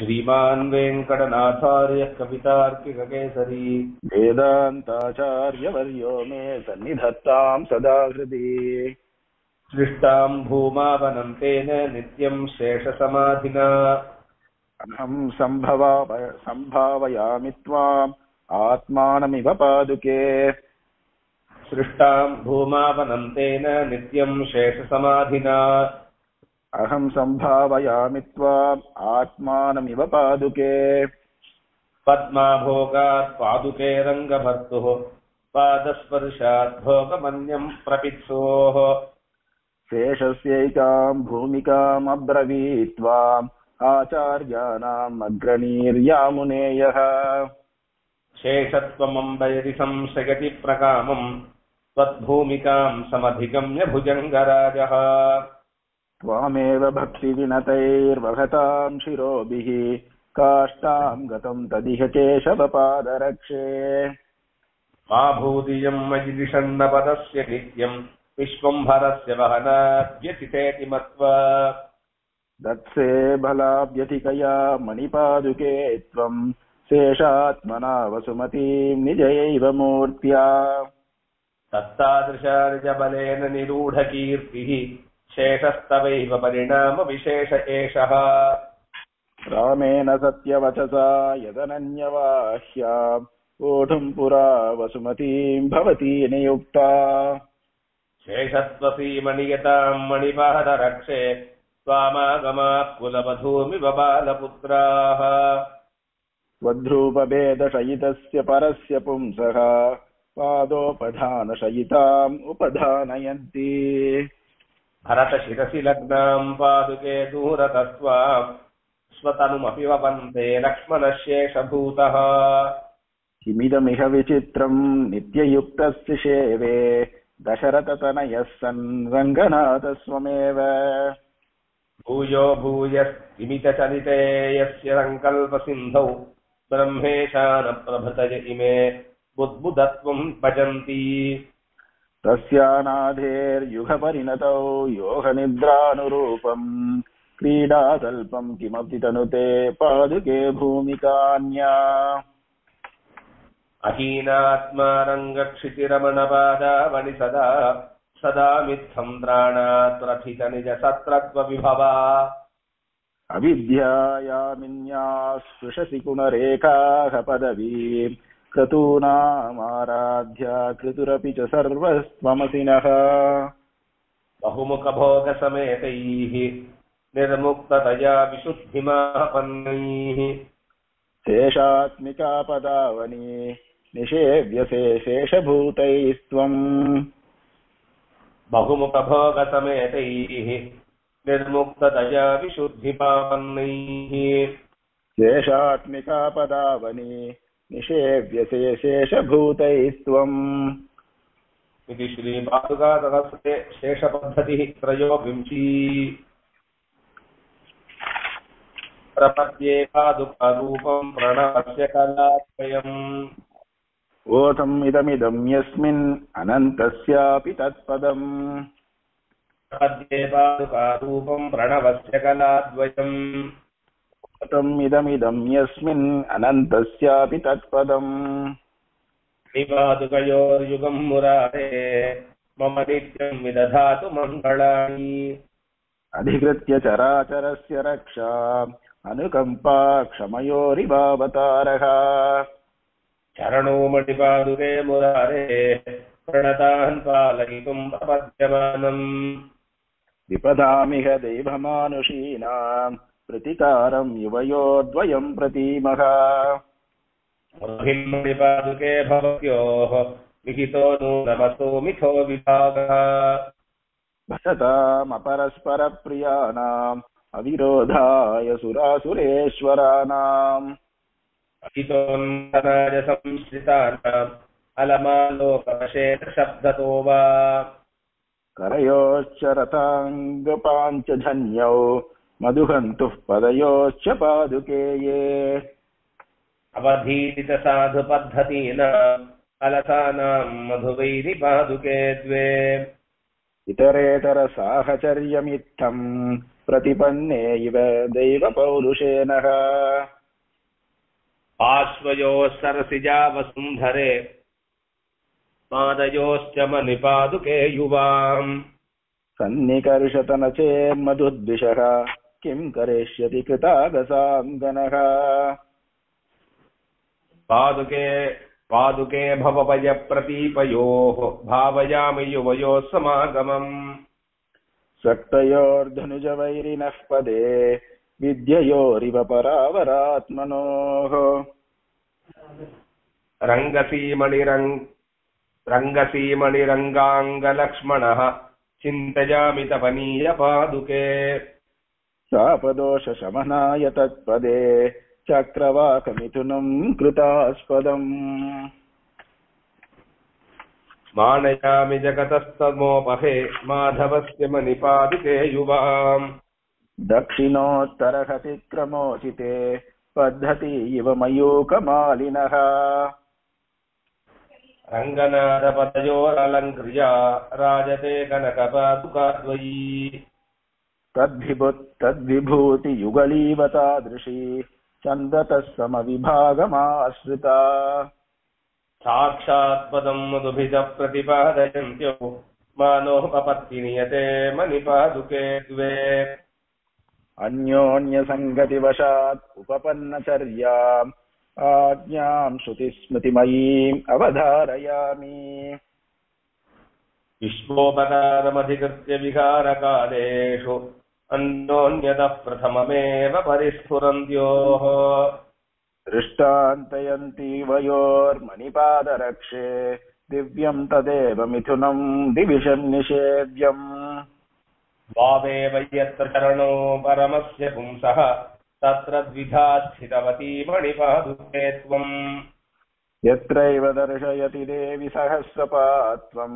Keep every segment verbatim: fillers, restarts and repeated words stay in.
श्रीमान् वेंकटनाथार्यः कवितार्किककेसरी वेदान्ताचार्यवर्यो मे सन्निधत्तां सदा हृदि सृष्टां भूमावनं तेन नित्यं शेषसमाधिना अहं सम्भावयामि त्वाम् आत्मानमिव पादुके सृष्टां भूमावनं तेन नित्यं शेषसमाधिना अहं संभावयामि त्वाम् आत्मानमिव पादुके पद्माभोगात् पादुके रंगभर्तुः पादस्पर्शात् भोगमन्यं प्रपित्सोः शेषस्यैकां भूमिकाम् अब्रवीत्वा आचार्याणाम् अग्रणीर्या मुनेयः शेषत्वमम्बैरिसं सगति प्रकामं त्वद्भूमिकां समधिगम्य भुजङ्गराजः त्वामेव भक्तिविनतैर्वहतां शिरोभिः काष्ठां गतं तदिह केशवपादरक्षे मा भूदियं मयि दिशन्नपदस्य नित्यं विश्वम्भरस्य वहनाद्यतितेति मत्वा दत्से बलाभ्यधिकया मणिपादुके त्वं शेषात्मना वसुमतीं निजयैव मूर्त्या तत्तादृशार्जबलेन निरूढकीर्तिः शेषस्तवैव परिणाम विशेष एषः रामेण सत्यवचसा यदनन्यवाह्या ओढुं पुरा वसुमतीं भवती नियुक्ता शेषत्वसीमनियतां मणिपादरक्षे त्वामागमात् कुलवधूमिव बालपुत्राः त्वद्रूपभेदशयितस्य परस्य पुंसः पादोपधानशयिताम् उपधानयन्ति भरत शिरसि लग्नां पादुके दूरतस्त्वां स्वतनुमपि वपन्ते लक्ष्मणशेषभूतः किमिदमिह विचित्रं नित्ययुक्तस्य सेवे दशरथतनयः सन् रङ्गनाथस्वमेव भूयो भूयस्तिमितचलिते यस्य सङ्कल्पसिन्धौ ब्रह्मेशानप्रभृतय इमे बुद्बुदत्वं भजन्ति तस्यानाधेर्युगपरिणतौ योगनिद्रानुरूपं क्रीडाकल्पं किमपि तनुते पादुके भूमिकान्या अहीनात्मारङ्गक्षितिरमणपादावणि सदा सदा मिथ्यं त्राणात्रथितनिजसत्रत्वविभवा अविद्यायामिन्यास्पृशसि गुणरेखाः पदवीम् क्रतूनामाराध्या कृतुरपि च सर्वस्त्वमसिनः बहुमुखभोगसमेतैः निर्मुक्ततया विशुद्धिमापन्नैः शेषात्मिकापदावनी निषेव्यशेषभूतैस्त्वं बहुमुखभोगसमेतैः निर्मुक्ततया विशुद्धिमापन्नैः शेषात्मिकापदावनी निषेव्यशेषभूतैस्त्वं इति श्री पादुका सहस्रे शेषपद्धतिः त्रयोविंशी प्रपद्ये पादुकारूपं प्रणवस्य कलात्रयम् ओतं इदमिदं यस्मिन् अनन्तस्यापि तत्पदम् प्रपद्ये पादुकारूपं प्रणवस्य कलाद्वयम् इदमिदं यस्मिन् अनन्तस्यापि तत्पदम् श्रीपादुकयोर्युगं मुरारे मम नित्यं विदधातु मङ्गलानि अधिकृत्य चराचरस्य रक्षा अनुकम्पा क्षमयोरिवावतारः चरणो मणिपादुके मुरारे प्रणतान् पालयितुं प्रपद्यमानम् विपदामिह देवमानुषीणाम् प्रतिकारं युवयोर्द्वयं प्रतीमः मुहिम्मणिपादुके भवत्योः विहितो नूनमसो मिथो विभागः भसतामपरस्परप्रियाणाम् अविरोधाय सुरासुरेश्वराणाम् अहितोन्नराज संश्रितानाम् अलमालोकवशेषशब्दतो वा करयोश्चरताङ्गपाञ्चजन्यौ मधुहन्तुः पदयोश्च पादुके ये अवधीतसाधुपद्धतीनाम् अलसानाम् मधुवैरि पादुके द्वे इतरेतरसाहचर्यमित्थम् प्रतिपन्ने इव दैव पौरुषेण आश्वयो सरसिजा वसुंधरे पादयोश्च मणिपादुके युवाम् सन्निकर्षतनचेन्मधुद्विषः किं करिष्यति कृतागसाङ्गनः पादुके पादुके भवभय प्रतीपयोः भावयामि युवयोः समागमम् सक्तयोर्धनुजवैरिणः पदे विद्ययोरिव परावरात्मनोः रङ्गसीमणिरङ्गाङ्गलक्ष्मणः चिन्तयामि तपनीय पादुके सापदोषशमनाय तत्पदे चक्रवाकमिथुनम् कृतास्पदम् मानयामि जगतस्तमोपहे माधवस्य मणिपादुके युवाम् दक्षिणोत्तरहतिक्रमोचिते पद्धति इव मयूकमालिनः रङ्गनादपतयोरलङ्कृया राजते कनकपादुकाद्वयी तद्विभूतियुगलीव तादृशी चन्दतः समविभागमाश्रिता साक्षात्पदं मधुभिः प्रतिपादयन्त्यो मानोपपत्तिनियते मणिपादुके द्वे अन्योन्यसङ्गतिवशात् उपपन्नचर्याम् आज्ञां श्रुतिस्मृतिमयीम् अवधारयामि विश्वोपकारमधिकृत्य विहारकालेषु अन्योन्यतः प्रथममेव परिस्फुरन्त्योः दृष्टान्तयन्ति वयोर्मणिपादरक्षे दिव्यं तदेव मिथुनं दिविशं निषेव्यम् वावे वैयत्र चरणो परमस्य पुंसः तत्र द्विधा स्थितवती मणिपादुके त्वम् यत्रैव दर्शयति देवी सहस्रपात्वं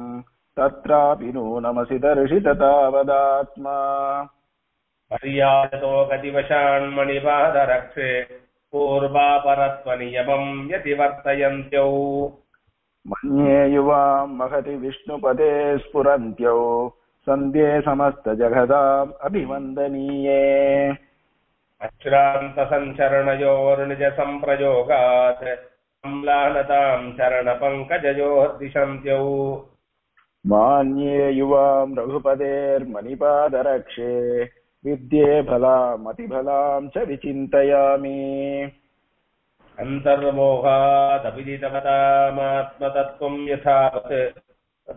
तत्रापि नूनमसि दर्शिततावदात्मा पर्यायतो गतिवशान् मणिपादरक्षे पूर्वापरत्वनियमं यति वर्तयन्त्यौ मन्ये युवां महति विष्णुपदे स्फुरन्त्यौ सन्ध्ये समस्तजगदाम् अभिवन्दनीये अश्रान्तसञ्चरणयोर्निजसम्प्रयोगात् सम्लानतां चरणपङ्कजयोर्दिशन्त्यौ मान्ये युवां रघुपतेर्मणिपादरक्षे विद्ये फलामतिफलां च विचिन्तयामि अन्तर्मोहादभिजितवतामात्मतत्त्वं यथावत्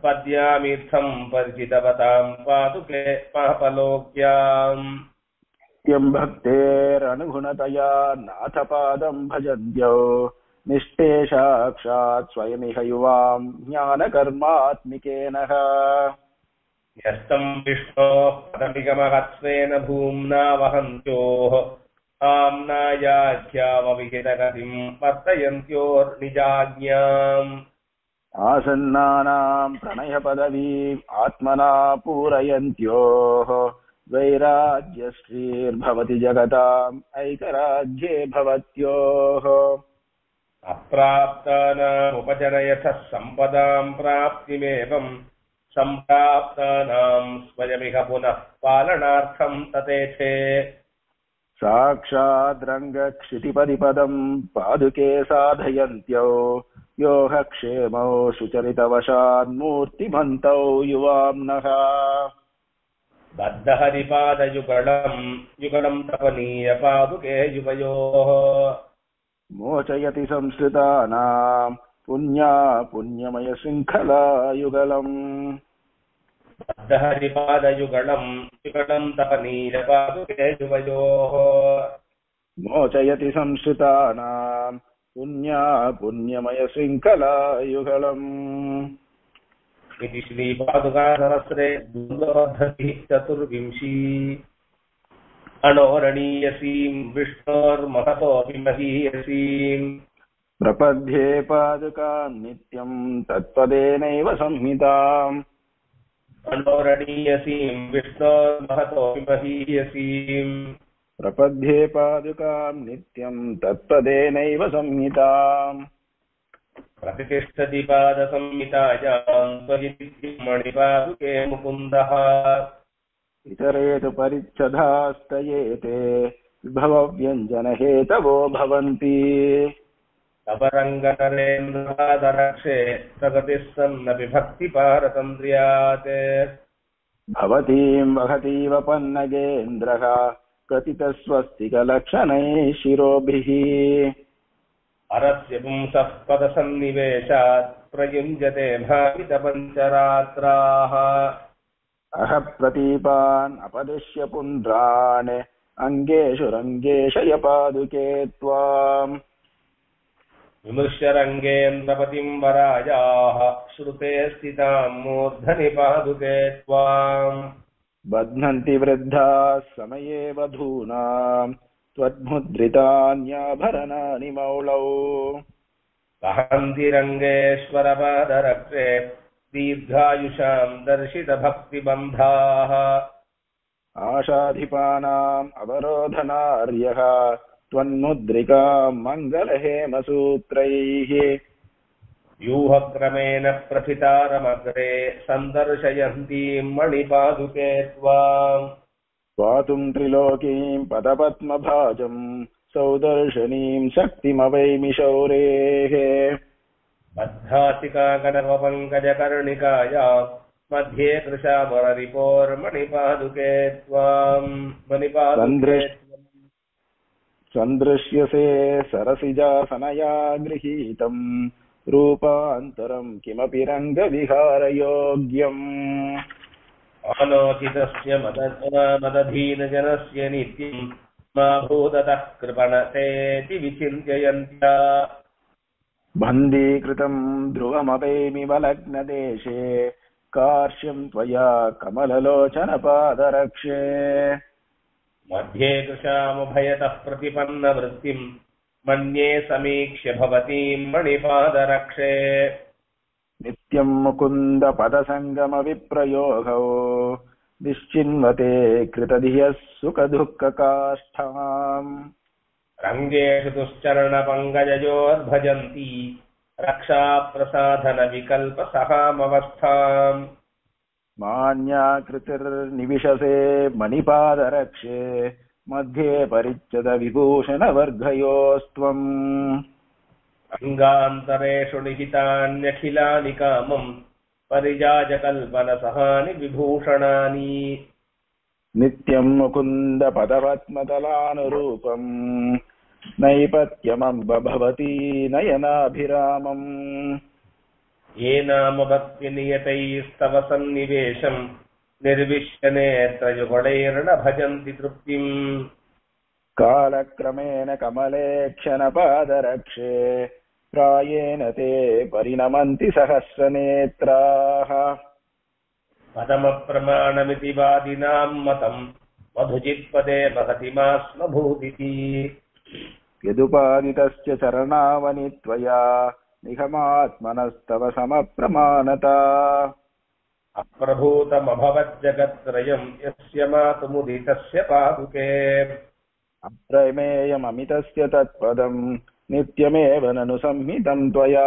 पद्यामित्थं परिचितवतां पादुके पापलोक्याम् यं भक्तेरनुगुणतया नाथपादं भजन्त्यो निष्ठे साक्षात् स्वयमिह युवां ज्ञानकर्मात्मिकेन न्यस्तं विष्णोः पदमिगमहत्स्वेन भूम्ना वहन्त्योः आम्नायाख्यावविहितगतिं वर्तयन्त्योर्निजाज्ञाम् आसन्नानां प्रणयपदवीम् आत्मना पूरयन्त्योः वैराग्यश्रीर्भवति जगताम् ऐकराज्ये भवत्योः अप्राप्तानामुपजनयथः सम्पदाम् प्राप्तिमेवम् सम्प्राप्तानाम् स्वयमिह पुनः पालनार्थम् ततेथे साक्षाद्रङ्गक्षितिपदिपदम् पादुके साधयन्त्यौ योः क्षेमौ सुचरितवशान्मूर्तिमन्तौ युवाम्नः बद्धहरिपादयुगलम् युगलम् तपनीय पादुके युवयोः मोचयति संस्कृतानां पुण्या पुण्यमय शृङ्खला युगलम् बद्धहरिपादयुगलम् युगलम् तपनीय पादुके युवयोः मोचयति संस्कृतानां पुण्या पुण्यमय शृङ्खला युगलम् इति श्री पादुका सहस्रे द्वन्द्वपद्धतिः चतुर्विंशी अणोरणीयसीम् विष्णोर्महतो विमहीयसीम् प्रपद्ये पादुकाम् नित्यम् तत्पदेनैव संहिताम् अणोरणीयसीम् विष्णोर्महतो विमहीयसीम् प्रपद्ये पादुकाम् नित्यम् तत्पदेनैव संहिताम् प्रतिष्ठति पादसंहितायां त्वयि मणिपादुके मुकुन्दः इतरेत परिच्छदास्तयेते विभव व्यंजन हेतवो भवन्ति अपरंगनरेन्द्रदरक्षे प्रगतिस्सन्न विभक्ति पारतंत्र्याते भवतीं वहतीव पन्नगेन्द्रः कथितस्वस्तिकलक्षणैः शिरोभिः अरस्य पुंसः पदसन्निवेशात् प्रयुञ्जते भावितपञ्चरात्राः अह प्रतीपान् अपदिश्य पुन्द्रान् अंगेषु रङ्गेशय पादुके त्वाम् विमृश्य रङ्गेन्द्रपतिं वरायाः श्रुते स्थितां मूर्धनि पादुके त्वाम् बध्नन्ति वृद्धाः समये वधूनां त्वद्मुद्रितान्याभरणानि मौलौ वहन्ति रङ्गेश्वरपादरक्षे दीर्घायुषां दर्शितभक्तिबन्धाः आशाधिपानाम् अवरोधनार्यः त्वन्मुद्रिकां मङ्गलहेमसूत्रैः व्यूहक्रमेण प्रथितारमग्रे सन्दर्शयन्तीं मणिपादुके त्वाम् पातुं त्रिलोकीं पदपद्मभाजं सौदर्शनीं शक्तिमवैमि शौरेः बद्धासिका गणपपङ्कजकर्णिकाया मध्ये कृशामररिपोर्मणिपादुके त्वाम् मणिपादुके सन्दृश्यसे सरसिजासनया गृहीतम् रूपान्तरं किमपि रङ्गविहारयोग्यम् आलोकितस्य मदधीनजनस्य नित्यं मा भूततः कृपणतेति विचिन्तयन्त्या बन्धीकृतं ध्रुवमवेमि वलग्नदेशे कार्श्यं त्वया कमललोचनपादरक्षे मध्ये कृशामुभयतः प्रतिपन्नवृत्तिं मन्ये समीक्ष्य भवतीं मणिपादरक्षे नित्यं मुकुन्दपदसङ्गमविप्रयोगो निश्चिन्वते कृतधियः सुखदुःखकाष्ठाम् रङ्गेषु दुश्चरणपङ्कजयोर्भजन्ति रक्षाप्रसाधनविकल्पसहामवस्थाम् मान्याकृतिर्निविशसे मणिपादरक्षे मध्ये परिच्छदविभूषणवर्गयोस्त्वम् अङ्गान्तरेषु निहितान्यखिलानि कामम् परिजाजकल्पनसहानि विभूषणानि नित्यं मुकुन्दपदपद्मतलानुरूपम् नैपत्यमं बभवति नयनाभिरामम् येनाम भक्तिनियतैस्तव सन्निवेशम् निर्विश्यनेत्रयुगुणैर्न भजन्ति तृप्तिम् कालक्रमेण कमले क्षणपादरक्षे प्रायेण ते परिणमन्ति सहस्रनेत्राः पदमप्रमाणमिति वादिनां मतम् मधुजित्पदे महतिमास्मभूदिति यदुपादितस्य चरणावनि त्वया निगमात्मनस्तव समप्रमाणता अप्रभूतमभवज्जगत्त्रयं यस्य मातुमुदितस्य पादुके अप्रमेयममितस्य तत्पदं नित्यमेव ननु संहितं त्वया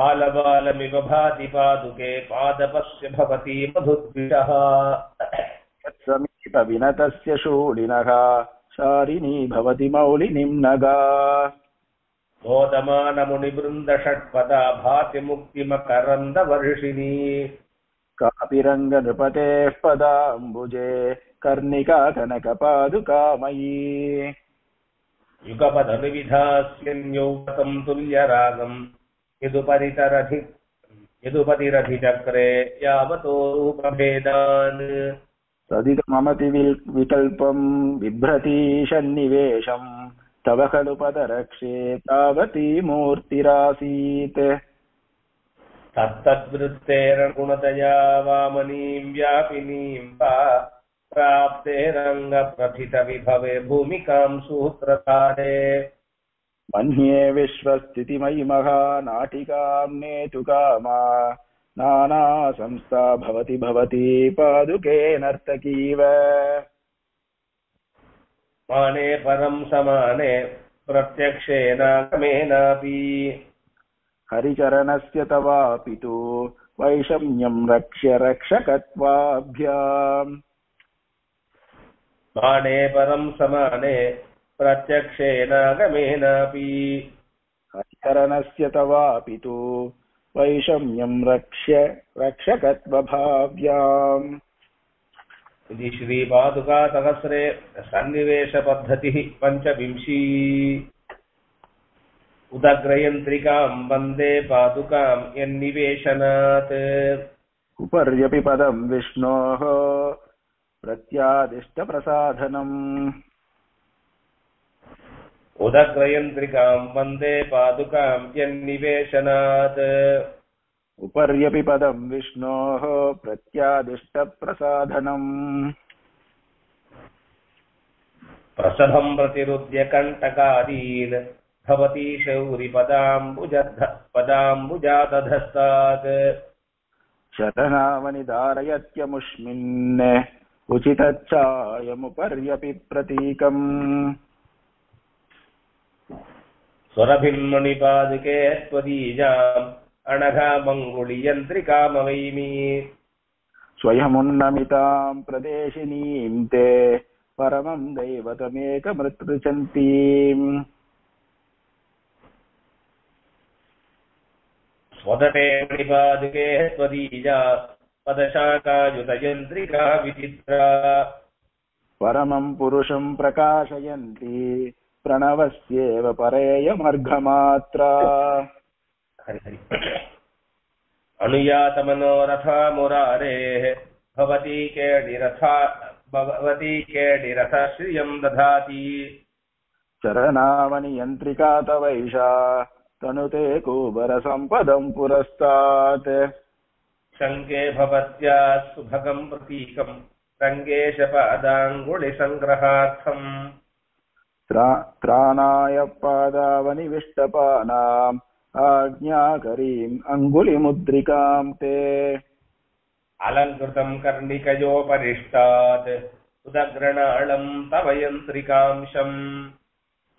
बालबालमिव भाति पादुके पादपस्य भवति मधुद्विषः समीपविनतस्य शूलिनः शारिणी भवति मौलिनीं नगा मोदमानमुनिवृन्दषट्पदा भाति मुक्तिमकरन्दवर्षिणी कापि रङ्गनृपतेः पदाम्बुजे कर्णिका कनकपादुकामयी युगपदविधास्यन्यौकतं तुल्यरागं यदुपतिरधि यदुपतिरधिचक्रे यावतो रूपभेदान् सदिदममति विकल्पं बिभ्रति सन्निवेशम् तव खलु पदरक्षे तावती मूर्तिरासीत् तत्तद्वृत्तेर्गुणतया वामनीं व्यापिनीं वा प्राप्ते रङ्गप्रथितविभवे भूमिकां सूत्रधारे मन्ये विश्वस्थितिमयि महानाटिकां नेतुकामा नाना संस्था भवति भवती पादुके नर्तकीव माने परम समाने प्रत्यक्षेनागमेनापि हरिचरणस्य तवापितु वैषम्यं रक्ष्य रक्षकत्वाभ्याम् माने परं समाने प्रत्यक्षेनागमेनापि अचरणस्य तवापितु वैषम्यं रक्ष्य रक्षकत्वभाव्याम्। इति श्री पादुका सहस्रे सन्निवेश पद्धतिः पञ्चविंशी। उदग्रयन्त्रिकां वन्दे पादुकां यन्निवेशनात्। उपर्यपि पदं विष्णोः प्रत्यादिष्ट प्रसाधनम्। उदग्रयन्त्रिकां वन्दे पादुकां यन्निवेशनात्। उपर्यपि पदं विष्णोः प्रत्यादिष्ट प्रसाधनम्। प्रसभं प्रतिरुध्य कण्टकादीन् भवति शौरि पदाम्बुजादधस्तात्। शतनामनिधारयत्यमुष्मिन् उचितच्छायमुपर्यपि प्रतीकम्। स्वरभिन्मणिपादुके त्वदीजाम् अणघा मंगुलियन्त्रिकामवैमि। स्वयमुन्नमितां प्रदेशिनीं ते परमं दैवतमेकमृतृचन्तीम्। स्वदटे मणिपादुके त्वदीजा पदशाकायुतयन्त्रिका विचित्रा। परमं पुरुषं प्रकाशयन्ति प्रणवस्येव परेयमर्घमात्रा। अनुयात मनोरथा मुरारेः भवति केडिरथा भवति केडिरथा श्रियं दधाति। चरणावनि यन्त्रिका तवैषा तनुते कुबर सम्पदं पुरस्तात्। शङ्के भवत्या सुभगं प्रतीकं रङ्गेशपादाङ्गुलि संग्रहार्थं। त्राणाय पादावनिविष्टपानां आज्ञाकरीम् अङ्गुलिमुद्रिकां ते। अलङ्कृतं कर्णिकयोपरिष्टात् उदग्रणालं तव यन्त्रिकांशम्।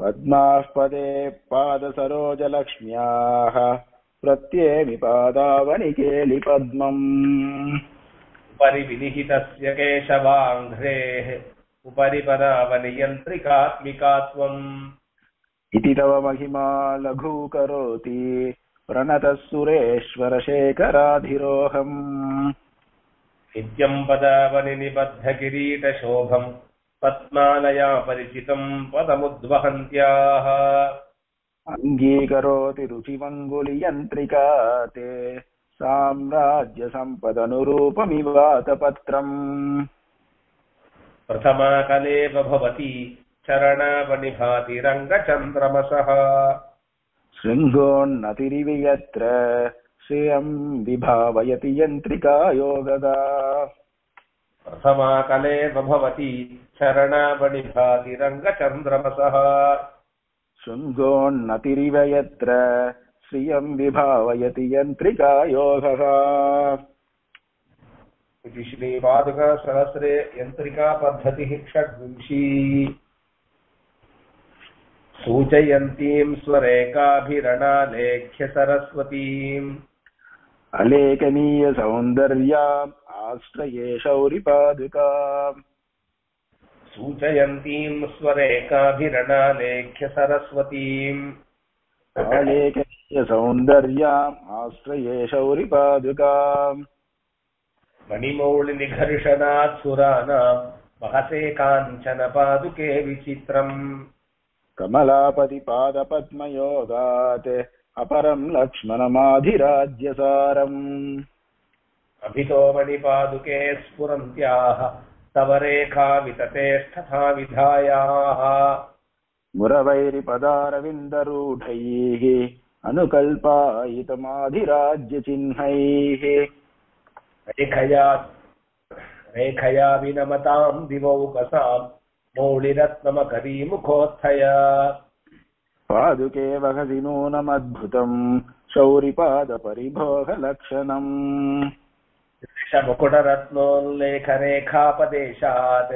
पद्मास्पदे पादसरोजलक्ष्म्याः प्रत्येमि पादावनिकेलि पद्मम्। उपरि विनिहितस्य केशवाङ्घ्रेः उपरि पदावनि यन्त्रिकात्मिकात्वम्। इति तव महिमा लघु करोति प्रणतः सुरेश्वर शेखराधिरोहम्। नित्यं पदावनि निबद्ध किरीट शोभं पद्मालया परिचितं पदमुद्वहन्त्याः। अङ्गीकरोति रुचिमङ्गुलियन्त्रिका ते साम्राज्य सम्पदनुरूपमिवातपत्रम्। प्रथमा कलेव भवति चरणावनिभाति रङ्गचन्द्रमसः। शृङ्गोन्नतिरिव यत्र श्रियं विभावयति यन्त्रिका योगदा। प्रथमा कलेव भवति चरणावनिभाति रङ्गचन्द्रमसः। शृङ्गोन्नतिरिव यत्र श्रियं विभावयति यन्त्रिका योगः। इति श्रीपादुका सहस्रे यन्त्रिका पद्धतिः षड्विंशी। सूचयन्तीं स्वरेखाभिरणालेख्य सरस्वतीम्। अलेखनीय सौन्दर्याम् आश्रये शौरिपादुकाम्। सूचयन्तीं स्वरेखाभिरणालेख्य सरस्वतीम्। अलेखनीय सौन्दर्याम् आश्रये शौरिपादुकाम्। मणिमौलिनिघर्षणात् सुराणाम् महसे काञ्चन पादुके विचित्रम्। कमलापति पाद पद्मयोगात् अपरं लक्ष्मणमाधिराज्यसारम्। अभितो मणिपादुके स्फुरन्त्याः तव रेखा वितते तथा विधायाः। मुरवैरिपदारविन्दरूढैः अनुकल्पायितमाधिराज्यचिह्नैः। रेखया रेखया विनमतां दिवौकसाम् मौलिरत्नमकरीमुखोत्थया। पादुके वहसि नूनमद्भुतं शौरिपादपरिभोगलक्षणम्। मुकुटरत्नोल्लेखरेखापदेशात्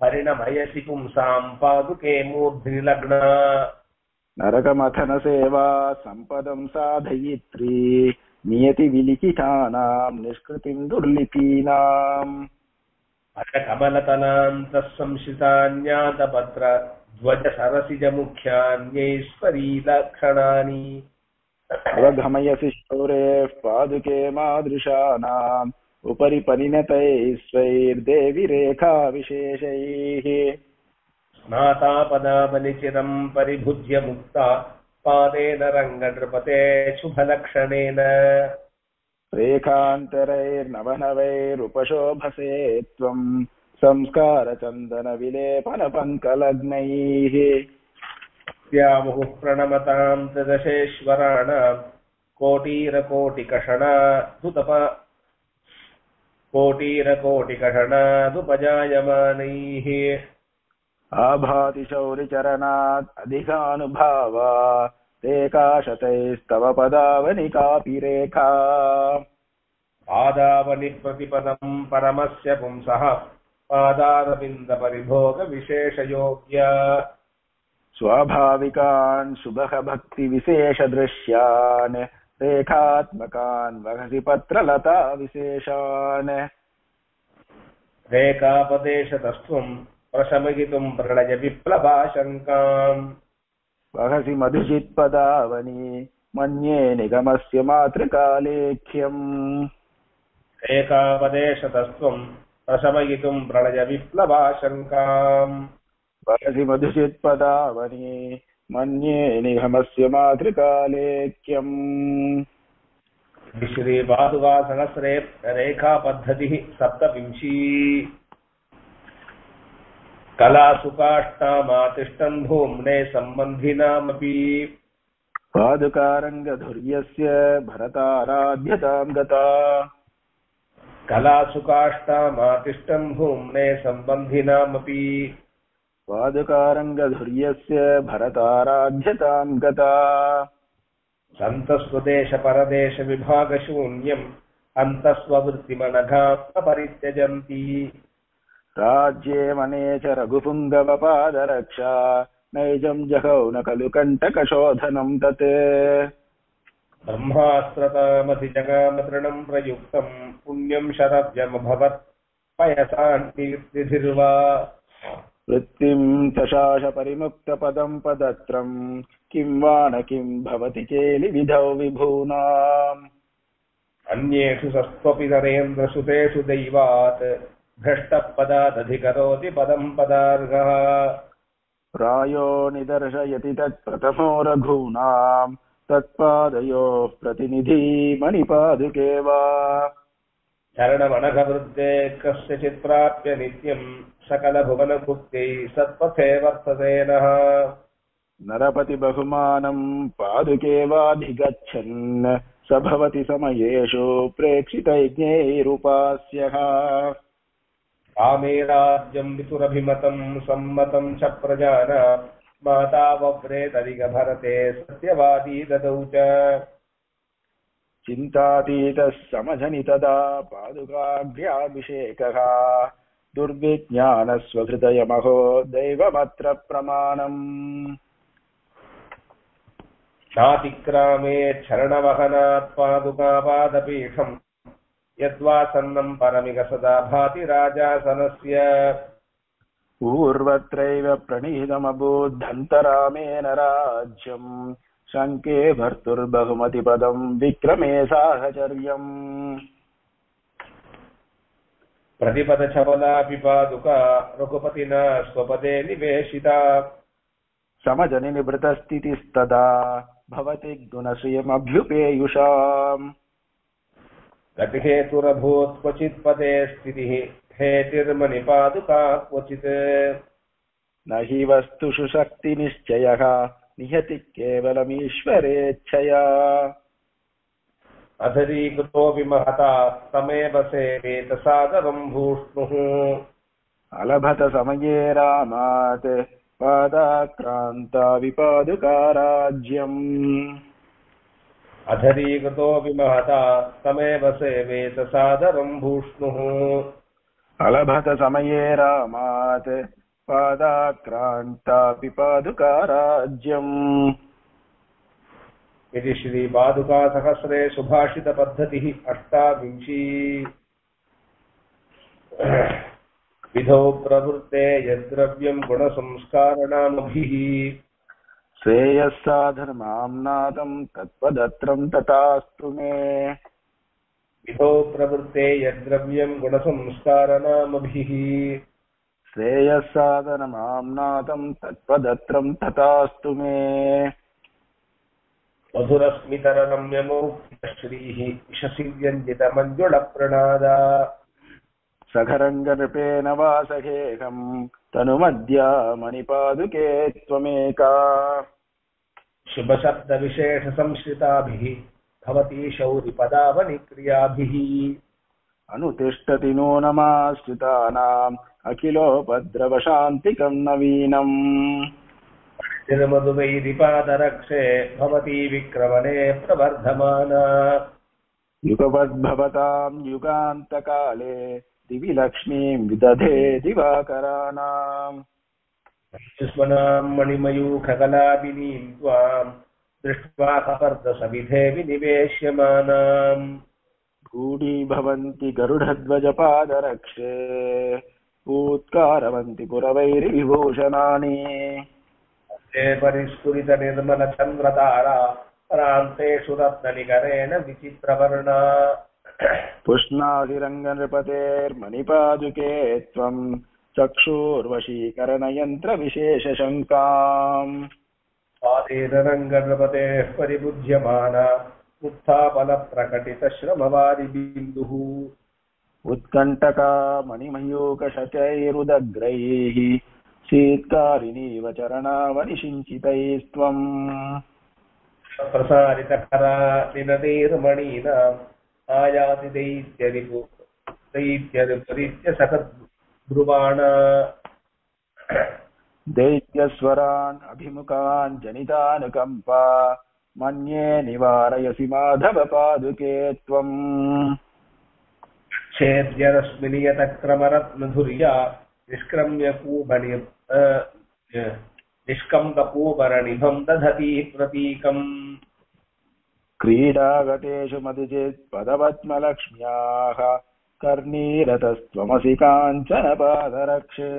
परिणमयसि पुंसां पादुके मूर्ध्निलग्ना। नरकमथनसेवा सम्पदं साधयित्री नियति विलिखितानां निष्कृतिं दुर्लिपीनां अकबलतनां तस्संशितान्यातपत्र ध्वज सरसिज मुख्यान्यैश्वरीलक्षणानि प्रगमयसि शौरेः पादुके मादृशानाम् उपरि परिणतैः स्वैर्देवी रेखा विशेषैः स्नाता पदावलिचिरं परिभुज्य मुक्ता पादेन रंगनृपते शुभलक्षणेन रेखान्तरैर्नवनवैरुपशोभसे त्वं संस्कारचन्दनविलेपनपङ्कलग्नैः स्यामुः प्रणमतां तदशेश्वराणां कोटीरकोटिकषणादुपजायमानैः आभाति शौरिचरणात् अधिकानुभावा ते काशतैस्तव पदावनि कापि रेखा पादावनि प्रतिपदं परमस्य पुंसः पादारविन्द परिभोग विशेषयोग्या स्वाभाविकान् शुभः भक्ति विशेष दृश्यान् रेखात्मकान् वहसि पत्रलता विशेषान् रेखापदेशतस्त्वम् प्रशमयितुं प्रणय विप्लवाशङ्काम् वहसि मधुजित् पदावनि मन्ये निगमस्य मातृकालेख्यम् एकापदेशतस्त्वं प्रशमयितुं प्रणय विप्लवाशङ्काम् वहसि मधुजित् पदावनि मन्ये निगमस्य मातृकालेख्यम् श्री पादुका सहस्रे रेखा पद्धतिः सप्तविंशी कलासुकाष्टामातिष्ठन् भूम्ने सम्बन्धिनामपि पादुकारङ्गधुर्यस्य भरताराध्यतां गता कलासुकाष्टामातिष्ठन् भूम्ने सम्बन्धिनामपि पादुकारङ्गधुर्यस्य भरताराध्यतां गता सन्तस्वदेशपरदेशविभागशून्यम् अन्तस्ववृत्तिमनघा परित्यजन्ति राज्ये मने च रघुपुङ्गवपादरक्षा नैजं जहौ न खलु कण्टकशोधनं तत् ब्रह्मास्त्रतामधिजगामतृणं प्रयुक्तं पुण्यं शरव्यमभवत् पयसान्निर्धिर्वा वृत्तिं तशाशपरिमुक्तपदं पदत्रं किं वा न किं भवति चेलिविधौ विभूनाम् अन्येषु सस्त्वपि नरेन्द्रसुतेषु दैवात् भ्रष्टपदादधिकरोति पदं पदार्घः प्रायो निदर्शयति तत्प्रथमो रघूनां तत्पादयोः प्रतिनिधी मणिपादुके वा चरणमनघवृद्धे कस्यचित् प्राप्य नित्यं सकलभुवनभुक्त्यै सत्पथे वर्तते नः नरपति बहुमानं पादुके वाधिगच्छन् स भवति समयेषु प्रेक्षितैर्ज्ञैरुपास्यः आमे राज्यं वितुरभिमतं सम्मतं च प्रजाना माता वव्रेतरिगभरते सत्यवादी ददौ च चिन्तातीतः समजनितदा पादुकाभ्याभिषेकः दुर्विज्ञानस्वहृदयमहो दैवमत्र प्रमाणम् नातिक्रामे चरणवहनात् पादुकापादपीठम् यद्वासन्नं परमिह सदा भाति राजासनस्य पूर्वत्रैव प्रणीतमबोद्धन्तरामेन राज्यं शङ्के भर्तुर्बहुमतिपदं विक्रमे साहचर्यम् प्रतिपदछवला पादुका रघुपतिना स्वपदे निवेशिता समजनि निवृतस्थितिस्तदा भवति गुणश्रियमभ्युपेयुषाम् गतिहेतुरभूत् क्वचित् पदे स्थितिः हेतिर्मणिपादुका क्वचित् न हि वस्तुषु शक्तिनिश्चयः निहति केवलमीश्वरेच्छया अधरीकृतोऽपि महता तमेव सेवेत सागरं भूष्णुः अलभत समये रामात् पादाक्रान्ता विपादुका राज्यम् अधरीकृतो विमहता तमेव सेवेत सादरं भूष्णुः अलभत समये रामात् पादाक्रान्ता विपादुका राज्यम् इति श्री पादुका सहस्रे सुभाषित पद्धति अष्टाविंशी विधौ प्रवृत्ते यद्द्रव्यं गुण संस्कारणामभिः श्रेयस्साधर्मां नादं तत्पदत्रं तथास्तु मे विधौ प्रवृत्ते यद्द्रव्यं गुण संस्कारणामभिः श्रेयस्साधर्मां नादं तत्पदत्रं तथास्तु मे मधुरस्मितरनम्यमोक्षश्रीः शशिव्यञ्जितमञ्जुलप्रणादा सखरङ्गनृपेण वासहेकं तनुमद्या मणिपादुके त्वमेका शुभशब्दविशेषसंश्रिताभिः भवती शौरिपदावनिक्रियाभिः अनुतिष्ठति नूनमाश्रितानाम् अखिलोपद्रवशान्तिकं नवीनम् निर्मधुवैरिपादरक्षे भवती विक्रमणे प्रवर्धमाना युगवद्भवतां युगान्तकाले दिवि लक्ष्मीं विदधे दिवाकराणां सुस्वनां मणिमयूखकलापिनीं त्वां दृष्ट्वा कपर्दसविधे विनिवेश्यमानां गूढीभवन्ति गरुडध्वजपादरक्षे उत्कारवन्ति पुरवैर्विभूषणानि परिस्फुरित निर्मल चंद्रतारा प्रांतेषु रत्ननिकरेण विचित्रवर्णा पुष्णाधिरङ्गनृपतेर्मणिपादुके त्वं चक्षुर्वशीकरणयन्त्रविशेषशङ्काम् पादेरङ्गनृपतेः परिबुध्यमाना उत्थापलप्रकटितश्रमवारिबिन्दुः उत्कण्टका मणिमयूकशतैरुदग्रैः शीत्कारिणीव चरणावनिषिञ्चितैस्त्वं प्रसारितकरा निनदैर्मणीनाम् आयाति दैत्यरिपु दैत्यरिपरित्य सकद्ब्रुवाणा दैत्यस्वरान् अभिमुखान् जनितानुकम्पा मन्ये निवारयसि माधव पादुके त्वं छेद्यरश्मिनियतक्रमरत्नधुर्या निष्क्रम्य निष्कम्बकूबरनिभं दधति प्रतीकम् क्रीडागतेषु मदिचेत् पदपद्मलक्ष्म्याः कर्णीरतस्त्वमसि काञ्चनपादरक्षे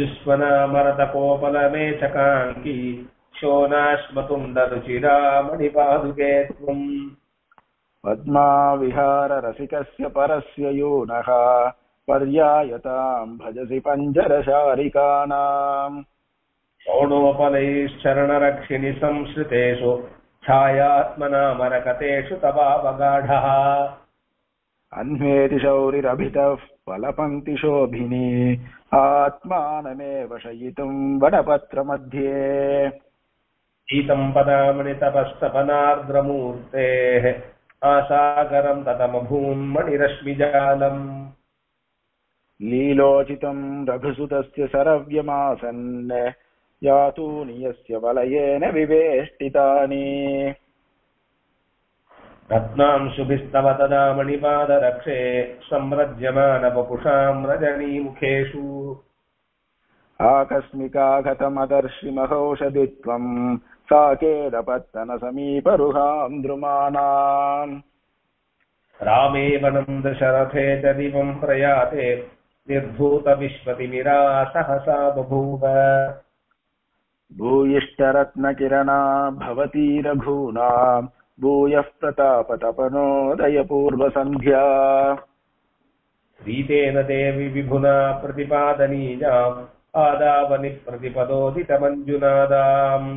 युष्मनामरतकोपलमेचकाङ्की शोनाश्मतुण्डरुचिरा मणिपादुके त्वम् पद्माविहाररसिकस्य परस्य यूनः पर्यायतां भजसि पञ्जरशारिकाणाम् शौणोपलैश्चरणरक्षिणि संश्रितेषु छायात्मनामरकतेषु तवावगाढः अन्वेति शौरिरभितः फलपङ्क्तिशोभिनी आत्मानमेव शयितुं वनपत्रमध्ये शीतं पदामणि तपस्तपनार्द्रमूर्तेः आसागरं ततमभूम् मणिरश्मिजालम् लीलोचितं रघुसुतस्य सरव्यमासन् यातूनि यस्य वलयेन विवेष्टितानि रत्नांशुभिस्तव तदा मणिपादरक्षे संरज्यमानवपुषां रजनीमुखेषु आकस्मिकाघतमदर्शिमहौषधित्वं साकेतपत्तनसमीपरुहां द्रुमाणाम् रामे वनं दशरथे च दिवं प्रयाते निर्भूत विश्वतिमिरा सहसा बभूव भूयिष्ठरत्नकिरणा भवती रघूना भूयः प्रतापतपनोदयपूर्वसन्ध्या रीतेन देवी विभुना प्रतिपादनीयाम् आदावनि प्रतिपदोदितमञ्जुनादाम्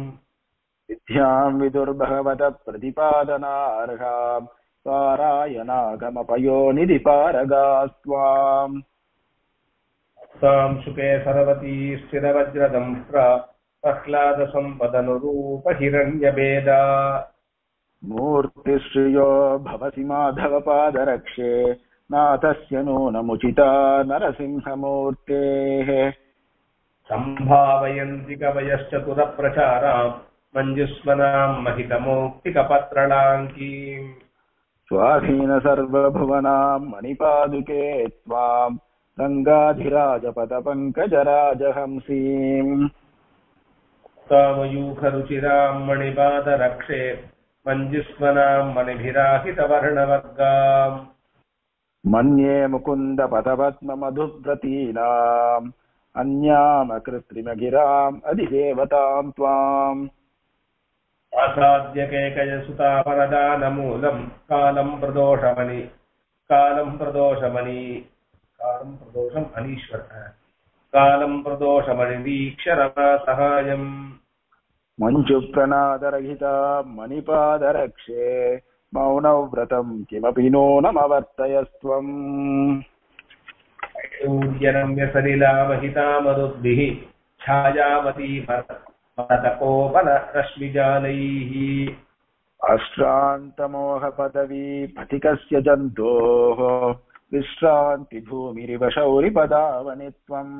विद्यां विदुर्भगवतः प्रतिपादनार्हाम् पारायणागमपयोनिधिपारगास्त्वाम् तां सुखे सरवती स्थिरवज्रदंष्ट्रा प्रह्लादसम्पदनुरूपहिरण्यभेदा मूर्तिश्रियो भवसि माधवपादरक्षे नाथस्य नूनमुचिता नरसिंहमूर्तेः सम्भावयन्ति कवयश्चतुरप्रचारां मञ्जुस्वनां महितमोक्तिकपत्रलाङ्कीम् स्वाधीनसर्वभुवनां मणिपादुके त्वां गङ्गाधिराजपदपङ्कजराजहंसीम् कामयूखरुचिरां मणिपादरक्षे मञ्जुष्मनां मणिभिराहितवर्णवर्गाम् मन्ये मुकुन्द पदपद्ममधुव्रतीनाम् अन्याम कृत्रिमगिराम् अधिदेवताम् त्वाम् असाध्य केकयसुता वरदानमूलम् कालम् प्रदोषमणि कालम् प्रदोषमणि कालम् प्रदोषम् अनीश्वरः कालम् प्रदोषमणि वीक्षरमा सहायम् मञ्जुप्रनादरहिता मणिपादरक्षे मौनव्रतम् किमपि नो नमवर्तयस्त्वम् उद्यनम्य सलिला महिता मरुद्भिः छायावती मरतकोपल रश्मिजालैः अश्रान्तमोहपदवी पथिकस्य जन्तोः विश्रान्तिभूमिरिव शौरिपदावनित्वम्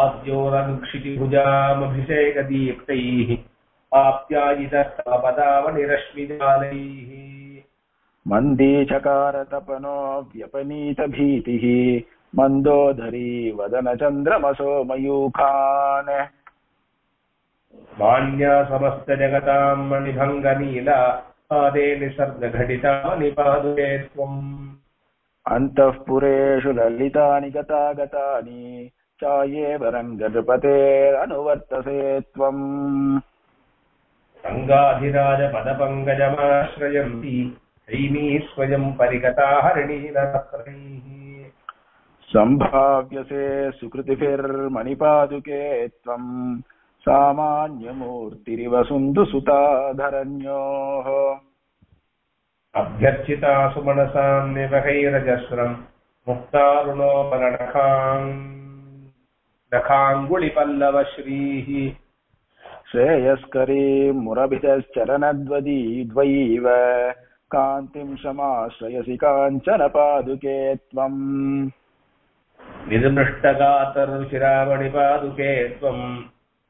आद्योरनुक्षितिभुजामभिषेकदीप्तैः आप्यायितपदावनिरश्मिजालैः मन्दीचकारतपनो व्यपनीतभीतिः मन्दोधरी वदनचन्द्रमसो मयूखान् वाण्या समस्तजगतां मणिभङ्गनीला पादे निसर्गघटिता मणिपादुके त्वम् अन्तःपुरेषु ललितानि गतागतानि चायेव रङ्गनृपतेरनुवर्तसे त्वम् रङ्गाधिराजपदपङ्कजमाश्रयन्ति हैमी स्वयं परिगता हरिणीनरत्रैः सम्भाव्यसे सुकृतिभिर्मणिपादुके त्वम् सामान्यमूर्तिरिव सुन्दुसुताधरण्योः अभ्यर्चिता सुमनसां निवहैरजस्रं मुक्तारुणोपलनखां नखाङ्गुलिपल्लवश्रीः श्रेयस्करीं मुरभितश्चरणद्वदीद्वैव कान्तिं समाश्रयसि काञ्चनपादुके त्वम् निर्मृष्टगातरुचिरामणिपादुके त्वम्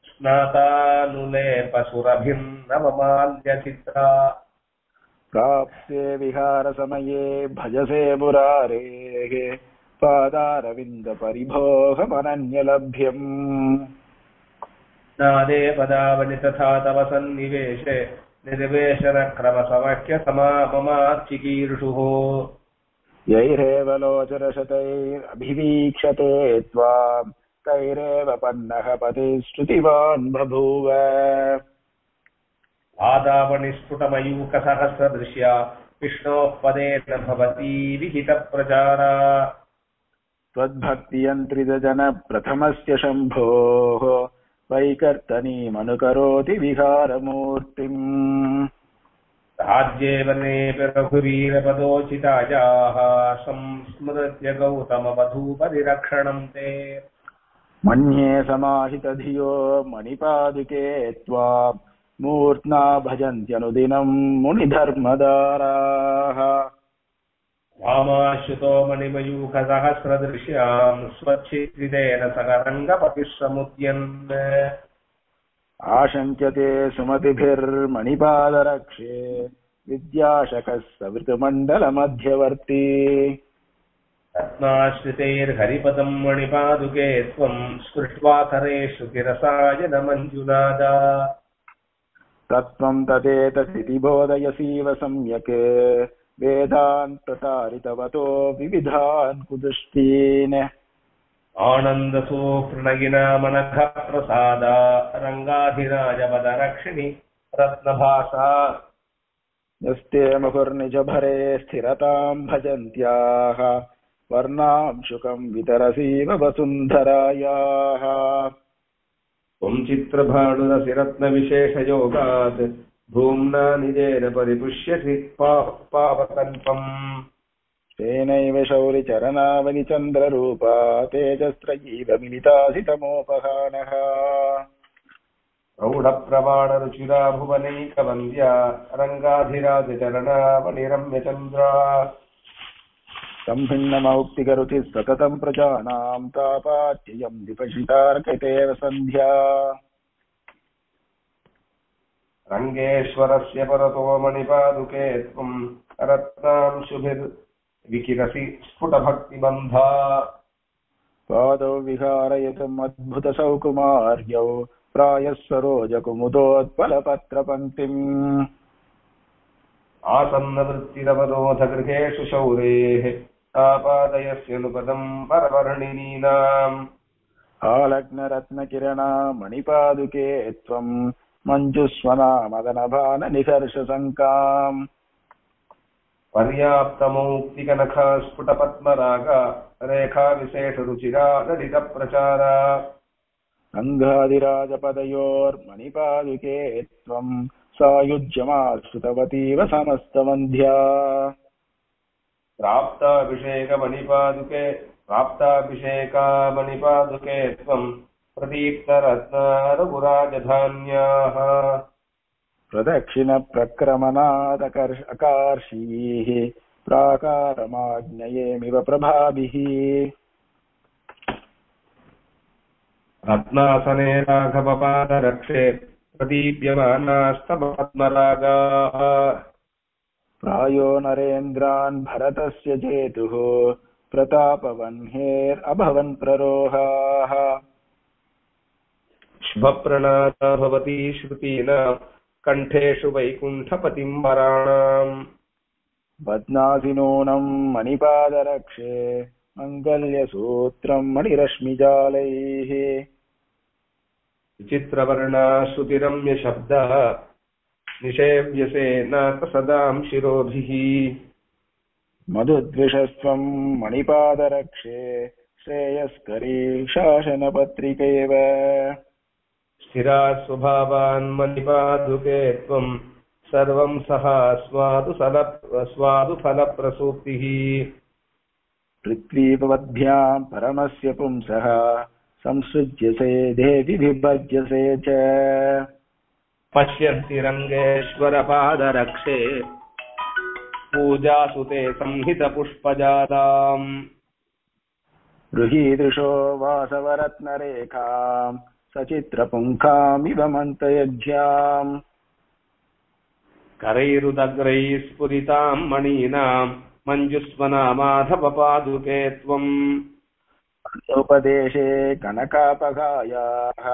स्नातानुलेपसुरभिर्नवमाल्यचित्रा प्राप्ते विहारसमये भजसे मुरारेः पादारविन्दपरिभोगमनन्यलभ्यम् नादे पदावनि तथा तव सन्निवेशे निर्वेशनक्रमसमख्यसमाममार्चिकीर्षुः यैरेव लोचनशतैरभिवीक्षते त्वाम् तैरेव पन्नः पतिः स्तुतिवान् बभूव आदावनिस्फुटमयूखसहस्रदृश्या विष्णोः पदेन भवती विहितप्रचारा त्वद्भक्तियन्त्रितजनप्रथमस्य शम्भोः वैकर्तनीमनुकरोति विहारमूर्तिम् राज्ये वने रघुवीरपदोचितायाः संस्मृत्य गौतमवधूपरिरक्षणं ते मन्ये समाहितधियो मणिपादुके त्वां मूर्त्ना भजन्त्यनुदिनं मुनिधर्मदाराः वामाश्रितो मणिमयूखसहस्रदृश्यां स्वच्छिद्रितेन सह रङ्गपतिः समुद्यन् आशङ्क्यते सुमतिभिर्मणिपादरक्षे विद्याशकः सवृतमण्डलमध्यवर्ती रत्नाश्रितैर्हरिपदं मणिपादुके त्वं स्पृष्ट्वा करेषु किरसायन मञ्जुनादा तत्त्वं तदेतदिति बोधयसीव सम्यक् वेदान् प्रतारितवतो विविधान् कुदृष्टीन् आनन्दसुप्रणगिना मनःप्रसादा रङ्गाधिराजपदरक्षिणि रत्नभासा यस्ते मुहुर्निजभरे स्थिरतां भजन्त्याः वर्णांशुकं वितरसीव वसुन्धरायाः त्वं चित्रभानुरसिरत्नविशेषयोगात् भूम्ना निजेन परिपुष्यसि पावकल्पम् तेनैव शौरिचरणावनि चन्द्ररूपा तेजस्त्रयीव मिलितासि तमोपहानः प्रौढप्रवाणरुचिरा भुवनैकवन्द्या रङ्गाधिराजचरणावनिरम्यचन्द्रा सम्भिन्नमौक्तिकरुचिः सततं प्रजानां तापात्ययं दिपशितार्कतेव सन्ध्या रङ्गेश्वरस्य परतो मणिपादुके त्वं रत्नांशुभिर्विकिरसि स्फुटभक्तिबन्धा पादौ विहारयतम् अद्भुतसौकुमार्यौ प्रायस्सरोजकुमुदोत्पलपत्रपङ्क्तिम् आसन्नवृत्तिरवरोधगृहेषु शौरेः तापादयस्यनुपदं परवर्णिनीनाम् आलग्नरत्नकिरणा मणिपादुके त्वं मञ्जुस्वना मदनभाननिघर्षशङ्काम् पर्याप्तमौक्तिकनखस्फुटपद्मरागा रेखाविशेषरुचिरा ललितप्रचारा अंगादिराजपदयोर्मणिपादुके त्वं सायुज्यमाश्रितवतीव समस्तवन्ध्या प्राप्ताभिषेकमणिपादुके प्राप्ताभिषेकामणिपादुके त्वं प्रदीप्तरत्नारघुराजधान्याः प्रदक्षिण प्रक्रमणादकर्षकार्षीः प्राकारमाग्नयेमिव प्रभाभिः रत्नासने राघवपादरक्षे प्रदीप्यमानास्तव पद्मरागाः प्रायो नरेन्द्रान् भरतस्य जेतुः प्रतापवह्नेरभवन् प्ररोहाः शुभप्रणाता भवति श्रुतीना कंठेषु वैकुंठपतिं वराणाम् बध्नासिनूनं मणिपादरक्षे मंगल्यसूत्रं मणिरश्मिजालैः विचित्रवर्णा श्रुतिरम्य शब्दः निषेव्यसेनाथ सदां शिरोभिः मधुद्विषस्त्वं मणिपादरक्षे श्रेयस्करी शासनपत्रिकैव स्थिरा स्वभावान् मणिपादुके त्वं सर्वं सहा स्वादु स्वादु फलप्रसूप्तिः पृथ्वीपवद्भ्यां परमस्य पुंसः संसृज्यसे देवि विभज्यसे च पश्यन्ति रङ्गेश्वरपादरक्षे पूजासुते संहितपुष्पजातां रुहीदृशो वासवरत्नरेखां सचित्रपुङ्खामिव मन्तयज्ञाम् करैरुदग्रैः स्फुरितां मणीनां मञ्जुस्वना माधवपादुके त्वम् उपदेशे कनकापगायाः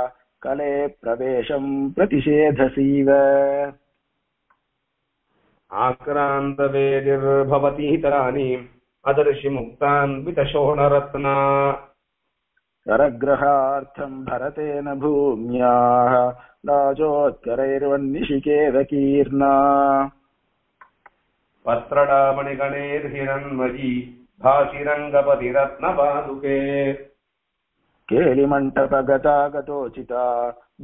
कले प्रवेशं प्रतिषेधसीव आक्रान्तवेदिर्भवति तरानीम् अदर्शिमुक्तान्वितशोणरत्ना करग्रहार्थं भरतेन भूम्याः लाजोत्करैर्वन्निशिकेव कीर्णा पत्रडामणिगणैर्हिरण्मयी भासिरङ्गपतिरत्नपादुके केलिमण्टपगता गतोचिता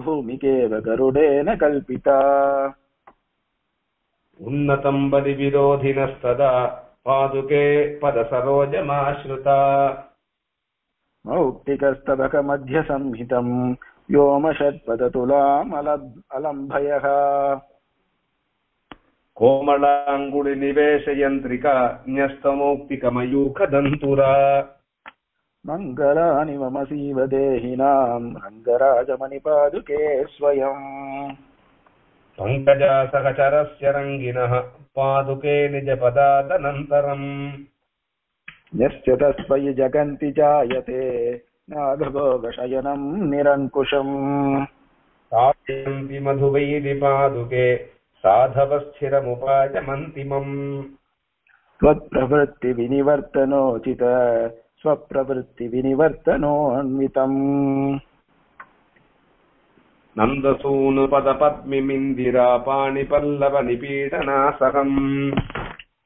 भूमिकेव गरुडेन कल्पिता उन्नतं बलिविरोधिनस्तदा पादुके पदसरोजमाश्रुता मौक्तिकस्तबकमध्यसंहितं व्योमषट्पदतुलाम् अलम्भयः कोमलाङ्गुलिनिवेशयन्त्रिका न्यस्तमौक्तिकमयूखदन्तुरा मङ्गलानि ममसीव देहिनां रङ्गराजमणिपादुके स्वयं पङ्कजासहचरस्य रङ्गिनः पादुके निजपदादनन्तरम् यस्य तस्मै जगन्ति जायते नागभोगशयनं निरङ्कुशम् तापयन्ति मधुवैरिपादुके साधवस्थिरमुपायमन्तिमम् त्वत्प्रवृत्तिविनिवर्तनोचित स्वप्रवृत्तिविनिवर्तनोऽन्वितम् नन्दसूनुपदपद्मिमिन्दिरा पाणिपल्लवनिपीडनासहम्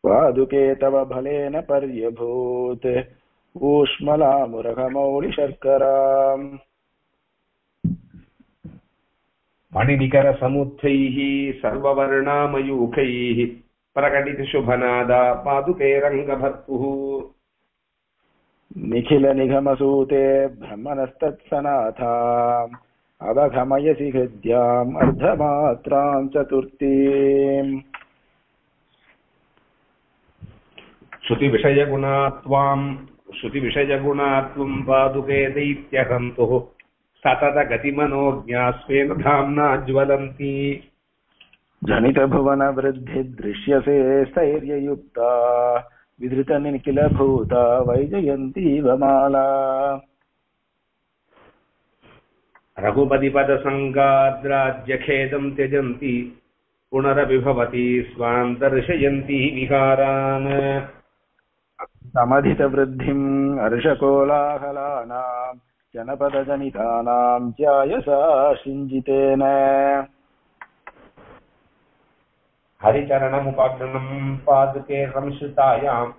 पादुके तव भलेन पर्यभूत ऊष्मला मुरघमौलिशर्कराम् मणिनिकरसमुद्धैः सर्ववर्णामयूखैः प्रकटितशुभनादा पादुके रङ्गभर्तुः निखिलनिघमसूते भ्रमणस्तत्सनाथाम् अवघमयसि हृद्याम् अर्धमात्रां चतुर्थीम् श्रुति विषय गुणात्वां श्रुति विषय गुणात्वं पादुके दैत्यहन्तुः सतत गतिमनोज्ञा स्वेन धाम्ना ज्वलन्ति जनित भुवन वृद्धि दृश्यसे स्थैर्ययुक्ता विधृत निखिल भूता वैजयन्तीव माला रघुपतिपदसंगाद्राज्यखेदं त्यजन्ति पुनरभिभवति स्वां दर्शयन्ति विहारान् समधितवृद्धिम् हर्षकोलाहलानां जनपदजनितानां ध्यायसा सिञ्जितेन हरिचरणमुपाग्रणं पादुके संश्रितायाम्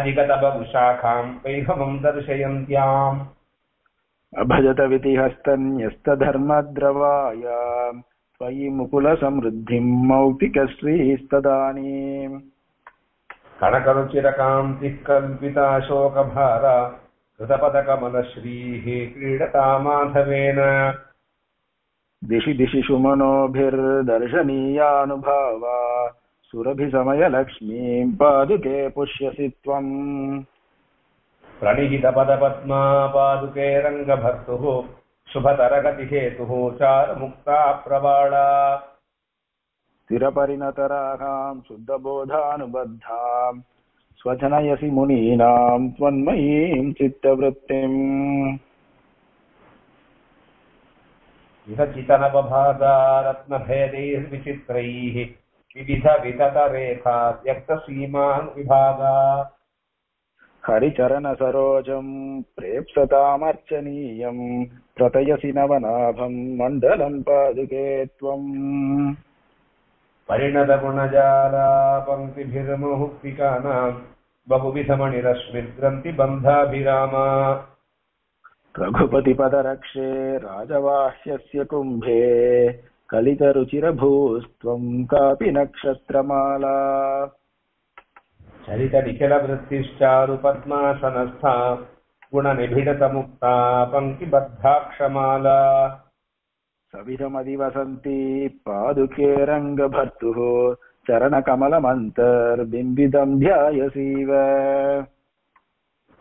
अधिगतबहुशाखां वैभवं दर्शयन्त्याम् अभजत वितिहस्तन्यस्तधर्मद्रवाय त्वयि मुकुलसमृद्धिं मौक्तिकश्रीस्तदानीं कनकरुचिरकान्तिः कल्पिता शोकभारा कृतपदकमलश्रीः क्रीडता माधवेन दिशि दिशि सुमनोभिर्दर्शनीयानुभावा सुरभिसमयलक्ष्मीं पादुके पुष्यसि त्वम् प्रणिहित पद पद्मा पादुके रंगभर्तुः शुभतरगति हेतुः चार मुक्ता प्रवाला स्थिरपरिणतरागां शुद्धबोधानुबद्धां स्वजनयसि मुनीनां त्वन्मयीं चित्तवृत्तिम् विरचितनवभागा रत्नभेदैर्विचित्रैः विविध विततरेखा व्यक्तसीमान् विभागा हरिचरण सरोजं प्रेप्सतामर्चनीयं प्रतयसि नवनाभं मण्डलं पादुके त्वम् परिणतगुणजाला पङ्क्तिभिर्मुक्तिकानां बहुविधमणिरश्मिग्रन्थिबन्धाभिरामा रघुपतिपदरक्षे राजवाह्यस्य कुम्भे कलितरुचिरभूस्त्वं कापि नक्षत्रमाला चरित निखिल वृत्तिश्चारु पद्मासनस्था गुण निभिडत मुक्ता पंक्तिबद्धाक्षमाला सविधमदिवसन्ति पादुके रङ्गभर्तुः चरणकमलमन्तर्बिम्बितं ध्यायसीव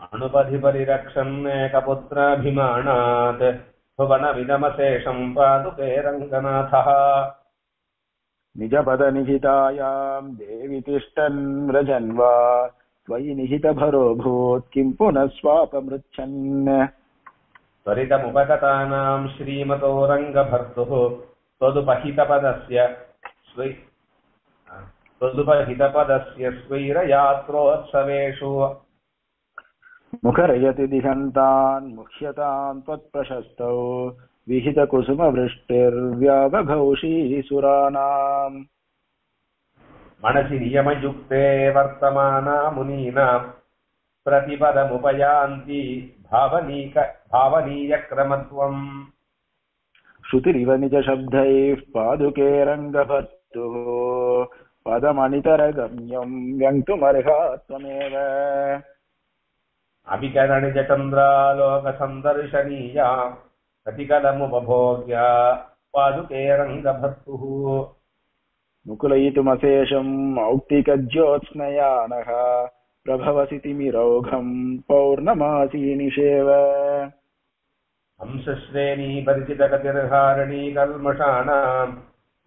अनुपधिपरिरक्षन्नेकपुत्राभिमानात् भुवनविदमशेषं पादुके रङ्गनाथः निजपद निहितायां देवि तिष्ठन् व्रजन्वा त्वयि निहितभरो भूत् किं पुनः स्वापमृच्छन् त्वरितमुपगतानां श्रीमतो रङ्गभर्तुः त्वदुपहितपदस्य त्वदुपहितपदस्य स्वैरयात्रोत्सवेषु मुखरयति दिहन्तान् मुह्यतां त्वत्प्रशस्तौ विहित कुसुमवृष्टिर्व्यावघौषी सुराणाम् मनसि नियमयुक्ते वर्तमाना मुनीनां प्रतिपदमुपयान्ति भावनीक भावनीयक्रमत्वम् श्रुतिरिव निजशब्दैः पादुके रङ्गभर्तुः पदमनितरगम्यं व्यङ्क्तुमर्हात्वमेव अभिकरणिजचन्द्रालोकसन्दर्शनीया प्रतिकलमुपभोग्या पादुके रङ्गभर्तुः मुकुलयितुमशेषम् औक्तिकज्योत्स्नयानः प्रभवसि तिमिरौघम् पौर्णमासी निषेव हंसश्रेणी परिचितगतिर्हारिणी कल्मषाणां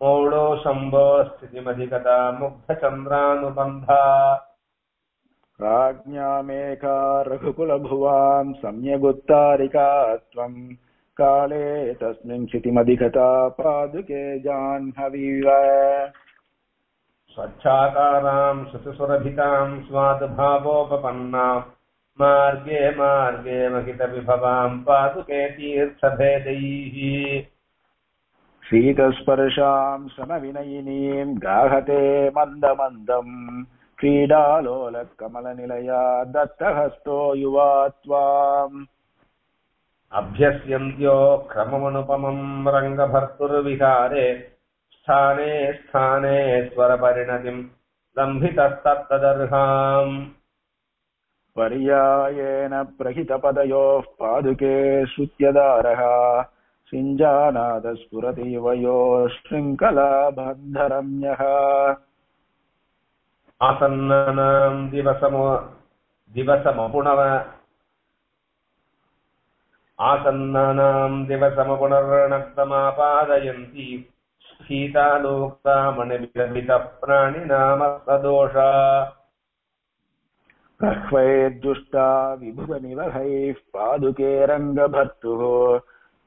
मौढो शम्भो स्थितिमधिगता मुग्धचन्द्रानुबन्धा राज्ञामेका रघुकुलभुवां सम्यगुत्तारिका त्वम् काले तस्मिन् क्षितिमधिगता पादुके जाह्नवीव स्वच्छाकारां सुसुरभितां स्वादुभावोपपन्नां मार्गे मार्गे महितविभवां पादुके तीर्थभेदैः शीतस्पर्शां शनविनयिनीं गाहते मन्दमन्दम् क्रीडालोलकमलनिलया दत्तहस्तो युवा त्वाम् अभ्यस्यन्त्यो क्रममनुपमं रङ्गभर्तुर्विहारे स्थाने स्थाने स्वरपरिणतिं लम्भितस्तत्तदर्हाम् पर्यायेन प्रहितपदयोः पादुके श्रुत्यदारः सिञ्जानादस्फुरति वयोश्शृङ्खलाबन्धरम्यः आसन्नानां दिवसमो दिवसमपुनः आसन्नानां दिवसमपुनर्नक्तमापादयन्ति शीतालोक्तामणिभिरभितप्राणिनामसदोषा प्रह्वैर्जुष्टा विभुवनिवहैः पादुके रङ्गभर्तुः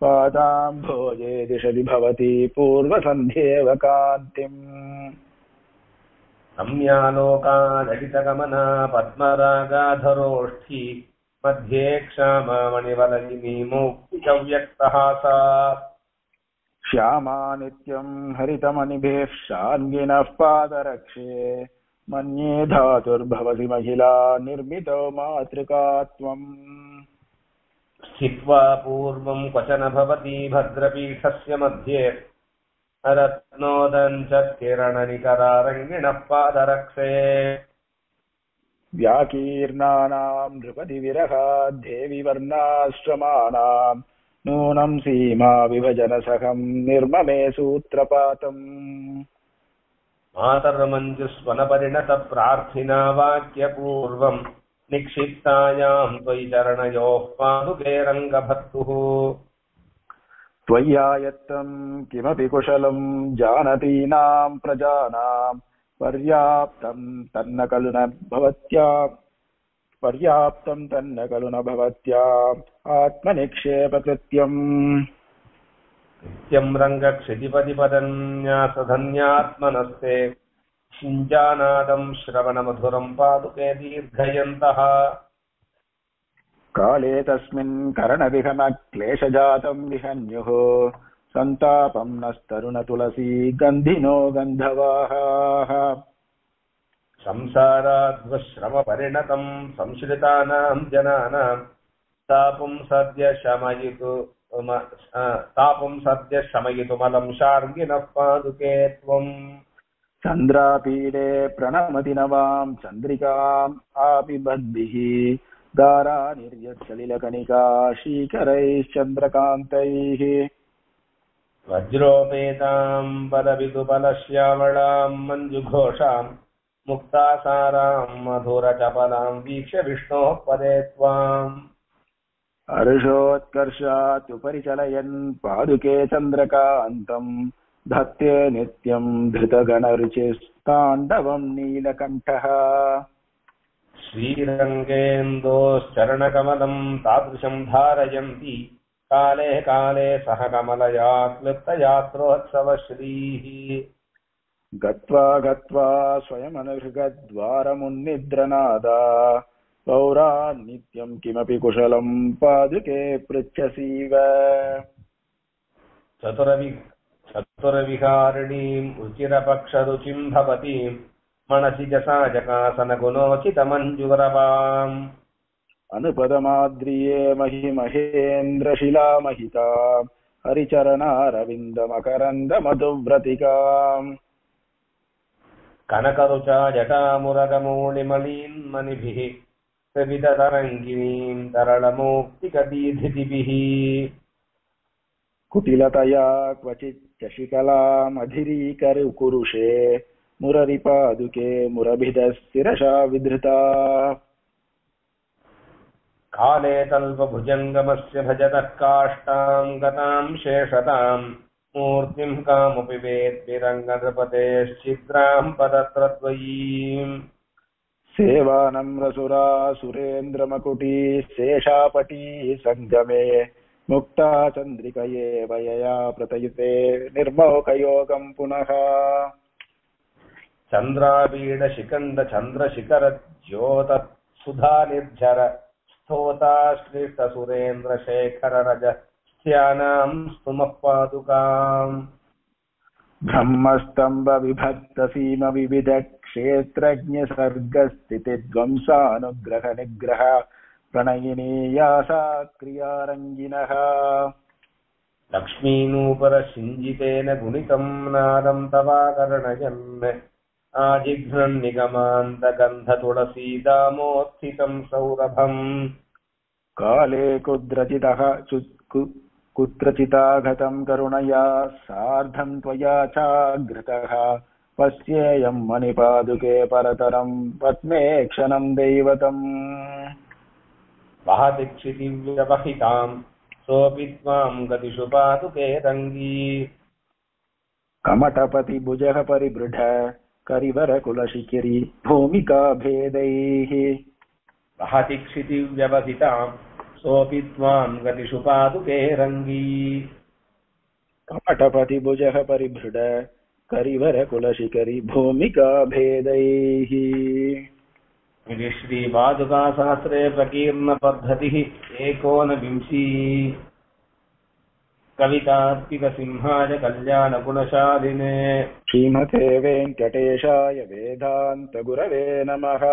पादाम्भोजे दिशति भवति पूर्वसन्ध्येव कान्तिम् रम्यालोकानहितगमना पद्मरागाधरोष्ठी मध्ये क्षामामणिवलयिनीमुक्तिव्यक्तहासा श्यामा नित्यम् हरितमणिभिः शान्गिनः पादरक्षे मन्ये धातुर्भवति महिला निर्मितो मातृकात्वम् स्थित्वा पूर्वं क्वचन भवति भद्रपीठस्य मध्ये रत्नोदञ्चत्किरणनिकरारङ्गिणः पादरक्षे व्याकीर्णानां नृपति विरहा देवी वर्णाश्रमाणां नूनं सीमा विभजन सहं निर्ममे सूत्रपातम् मातर्मञ्जुस्वनपरिणत प्रार्थिना वाक्यपूर्वम् निक्षिप्तायां त्वयि चरणयोः पादुके रङ्गभक्तुः त्वय्यायत्तं किमपि कुशलं जानतीनां प्रजानां पर्याप्तं तन्न खलु न भवत्यां पर्याप्तं तन्न खलु न भवत्याम् आत्मनिक्षेपकृत्यम् नित्यं रङ्गक्षितिपतिपदन्यासधन्यात्मनस्ते शिञ्जानादं श्रवणमधुरं पादुके दीर्घयन्तः काले तस्मिन् करणविहनक्लेशजातं विहन्युः सन्तापं नस्तरुणतुलसी गन्धिनो गन्धवाहाः संसाराद्वश्रमपरिणतं संश्रितानां जनानां तापं सद्य शमयितु तापं सद्य शमयितुमलं शार्ङ्गिनः पादुके त्वम् चन्द्रापीडे प्रणमति नवां चन्द्रिकाम् आपिबद्भिः दारा निर्यच्छलिलकनिका शीकरैश्चन्द्रकान्तैः वज्रोपेतां बलविदुबलश्यामलां मञ्जुघोषां मुक्तासारां मधुरचपलां वीक्ष्य विष्णोः पदे त्वाम् हर्षोत्कर्षात् उपरि चलयन् पादुके चन्द्रकान्तम् धत्ते नित्यं धृतगणरुचिस्ताण्डवं नीलकण्ठः श्रीरङ्गेन्दोश्चरणकमलं तादृशं धारयन्ति काले काले सह कमलया क्लुप्तयात्रोत्सवश्रीः गत्वा गत्वा स्वयमनुहृगद्वारमुन्निद्रनादा पौरा नित्यं किमपि कुशलं पादुके पृच्छसीव चतुरवि चतुरविहारिणीं रुचिरपक्षरुचिं भवतीं मनसि जसाजकासनगुणोचितमञ्जुवरवाम् अनुपदमाद्रिये महि महेन्द्रशिलामहितां हरिचरणारविन्दमकरन्दमधुव्रतिकाम् कनकरुचा जटामुरगमूलिमणीं मणिभिः त्रिविधतरङ्गिणीं तरलमौक्तिकदीधिभिः कुटिलतया क्वचित् शशिकलामधिरीकरुकुरुषे मुररिपादुके मुरभिदः शिरसा विधृता काले तल्पभुजङ्गमस्य भजतः काष्ठां गतां शेषतां मूर्तिं कामपि वेत्ति रङ्गनृपतेश्चिद्रां पदत्रद्वयीम् सेवानम्रसुरा सुरेन्द्रमकुटी शेषापटी सङ्गमे मुक्ता चन्द्रिकये वयया प्रतयुते निर्मोकयोगं पुनः चन्द्रावीण शिखण्ड चन्द्रशिखर ज्योत सुधा निर्झर स्तोता श्रीष्ट सुरेन्द्र शेखर रज स्यानां स्तुमः पादुकाम् ब्रह्मस्तम्भ विभक्त सीम विविध क्षेत्रज्ञ सर्गस्थिति ध्वंसानुग्रह निग्रह प्रणयिनीयासा क्रियारङ्गिनः लक्ष्मीनूपर सिञ्जितेन गुणितं नादं तवाकरणयन् आजिघ्नन् निगमान्तगन्धतुलसीदामोत्थितं सौरभम् काले कुद्रचितः कुत्रचितागतं करुणया सार्धं त्वया चाघृतः पश्येयं मणिपादुके परतरं पद्मे क्षणं दैवतम् वहतिक्षितिव्यवहितां सोऽपि त्वां गतिषु पादुके रङ्गी कमटपति भुजः परिबृढ करिवरकुलशिखिरि भूमिका भेदैः वहतिक्षितिव्यवहितां सोऽपि त्वां गतिषु पादुके रङ्गी काटपतिभुजः परिभृड करिवरकुलशिखरि भूमिका भेदैः श्री पादुका शास्त्रे प्रकीर्ण पद्धतिः एकोनविंशी कवितात्मिक सिंहाय कल्याण गुणशालिने श्रीमते वेंकटेशाय वेदान्त गुरवे नमः।